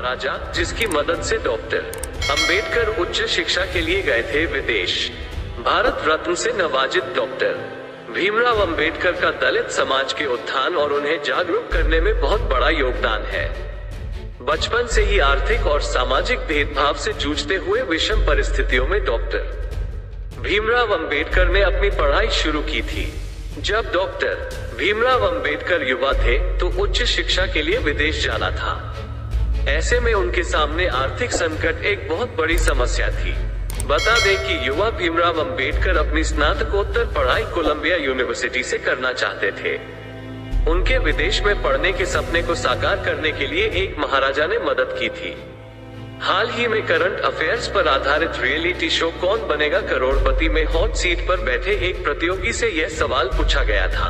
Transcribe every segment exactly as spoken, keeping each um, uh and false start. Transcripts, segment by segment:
महाराजा, जिसकी मदद से डॉक्टर अंबेडकर उच्च शिक्षा के लिए गए थे विदेश। भारत रत्न से नवाजित डॉक्टर भीमराव अंबेडकर का दलित समाज के उत्थान और उन्हें जागरूक करने में बहुत बड़ा योगदान है। बचपन से ही आर्थिक और सामाजिक भेदभाव से जूझते हुए विषम परिस्थितियों में डॉक्टर भीमराव अंबेडकर ने अपनी पढ़ाई शुरू की थी। जब डॉक्टर भीमराव अंबेडकर युवा थे तो उच्च शिक्षा के लिए विदेश जाना था। ऐसे में उनके सामने आर्थिक संकट एक बहुत बड़ी समस्या थी। बता दें कि युवा भीमराव अंबेडकर अपनी स्नातकोत्तर पढ़ाई कोलंबिया यूनिवर्सिटी से करना चाहते थे। उनके विदेश में पढ़ने के सपने को साकार करने के लिए एक महाराजा ने मदद की थी। हाल ही में करंट अफेयर्स पर आधारित रियलिटी शो कौन बनेगा करोड़पति में हॉट सीट पर बैठे एक प्रतियोगी से यह सवाल पूछा गया था।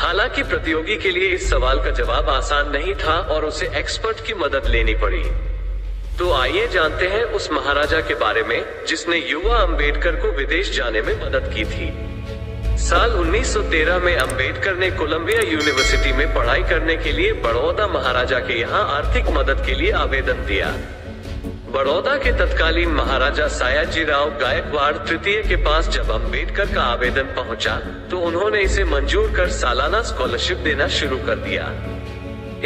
हालांकि प्रतियोगी के लिए इस सवाल का जवाब आसान नहीं था और उसे एक्सपर्ट की मदद लेनी पड़ी। तो आइए जानते हैं उस महाराजा के बारे में जिसने युवा अम्बेडकर को विदेश जाने में मदद की थी। साल उन्नीस सौ तेरह में अंबेडकर ने कोलंबिया यूनिवर्सिटी में पढ़ाई करने के लिए बड़ौदा महाराजा के यहाँ आर्थिक मदद के लिए आवेदन दिया। बड़ौदा के तत्कालीन महाराजा सयाजीराव गायकवाड़ तृतीय के पास जब अंबेडकर का आवेदन पहुँचा तो उन्होंने इसे मंजूर कर सालाना स्कॉलरशिप देना शुरू कर दिया।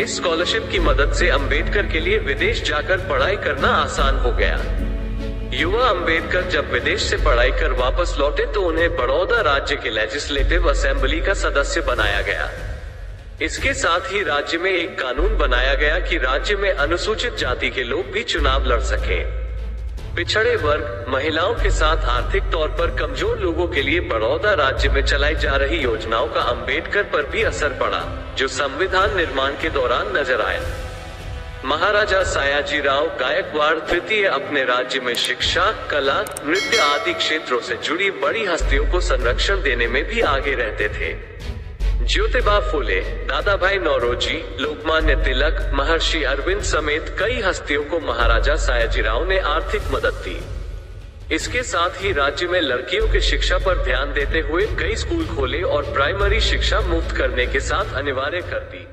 इस स्कॉलरशिप की मदद से अंबेडकर के लिए विदेश जाकर पढ़ाई करना आसान हो गया। युवा अंबेडकर जब विदेश से पढ़ाई कर वापस लौटे तो उन्हें बड़ौदा राज्य के लेजिस्लेटिव असेंबली का सदस्य बनाया गया। इसके साथ ही राज्य में एक कानून बनाया गया कि राज्य में अनुसूचित जाति के लोग भी चुनाव लड़ सकें। पिछड़े वर्ग, महिलाओं के साथ आर्थिक तौर पर कमजोर लोगों के लिए बड़ौदा राज्य में चलाई जा रही योजनाओं का अंबेडकर पर भी असर पड़ा, जो संविधान निर्माण के दौरान नजर आया। महाराजा सयाजीराव गायकवाड़ तृतीय अपने राज्य में शिक्षा, कला, नृत्य आदि क्षेत्रों से जुड़ी बड़ी हस्तियों को संरक्षण देने में भी आगे रहते थे। ज्योतिबा फूले, दादा भाई नौरोजी, लोकमान्य तिलक, महर्षि अरविंद समेत कई हस्तियों को महाराजा सयाजीराव ने आर्थिक मदद दी। इसके साथ ही राज्य में लड़कियों की शिक्षा पर ध्यान देते हुए कई स्कूल खोले और प्राइमरी शिक्षा मुफ्त करने के साथ अनिवार्य कर दी।